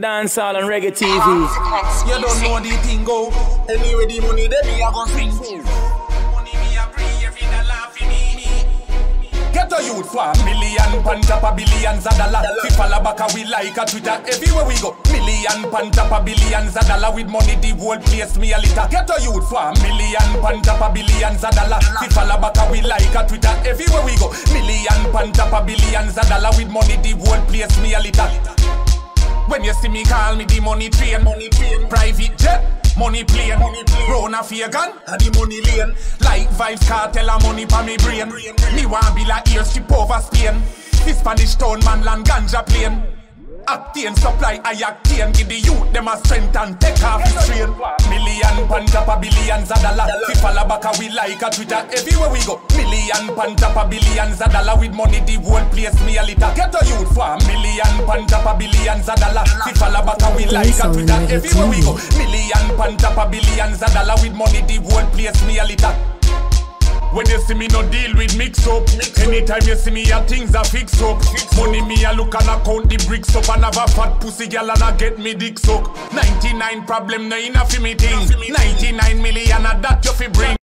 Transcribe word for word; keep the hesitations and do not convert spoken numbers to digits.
Dancehall and Reggae T V. You don't know the thing go. Anyway, the money that me I gon' sing. Money me a pray, every dollar fi me. Get a youth for million pan tap a billions a dollar. Fi follow back a we like a Twitter everywhere we go. Million pan tap a billions a dollar with money the whole place me a litter. Get a youth for million pan tap a billions a dollar. Fi follow back a we like a Twitter everywhere we go. Million pan tap a billions a dollar with money the whole place me a litter. When you see me, call me the money train, money train. Private jet, money plane, money plane. Run a fear gun, and the money lane. Like vibes, cartel a money pa me brain. brain, brain. Me want be like ear strip over Spain. This Spanish town man land ganja plane. Octane supply, I octane. Give the youth them a strength and take half the strain. Million pan tap a billions a dollar. We follow back a we like a Twitter everywhere we go. Million pan tap a billions a dollar with money the whole place me a litter. Get a youth for million pan tap a billions a dollar. We follow back a we like a Twitter everywhere we go. Million pan tap a billions a dollar with money the whole place me a litter. When you see me no deal with mix up, mix anytime up. You see me your things are fix up. Fix money up. Me a look and I count the bricks up. And have a fat pussy girl and I get me dick suck. Ninety-nine problem no enough for me things. Ninety-nine million and that you fi bring.